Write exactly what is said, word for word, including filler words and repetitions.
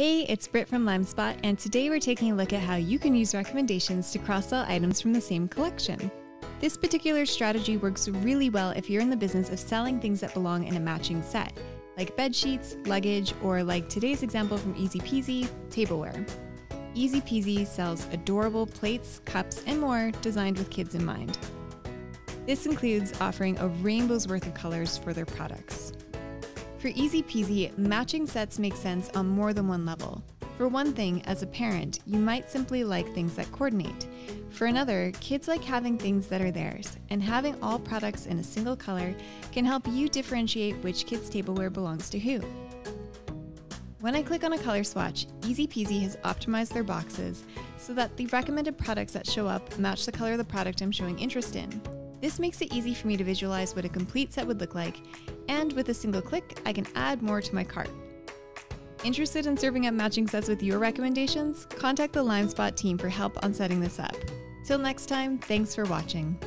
Hey, it's Britt from LimeSpot, and today we're taking a look at how you can use recommendations to cross-sell items from the same collection. This particular strategy works really well if you're in the business of selling things that belong in a matching set, like bed sheets, luggage, or like today's example from ezpz, tableware. ezpz sells adorable plates, cups, and more designed with kids in mind. This includes offering a rainbow's worth of colors for their products. For ezpz, matching sets make sense on more than one level. For one thing, as a parent, you might simply like things that coordinate. For another, kids like having things that are theirs, and having all products in a single color can help you differentiate which kids' tableware belongs to who. When I click on a color swatch, ezpz has optimized their boxes so that the recommended products that show up match the color of the product I'm showing interest in. This makes it easy for me to visualize what a complete set would look like, and with a single click, I can add more to my cart. Interested in serving up matching sets with your recommendations? Contact the LimeSpot team for help on setting this up. Till next time, thanks for watching.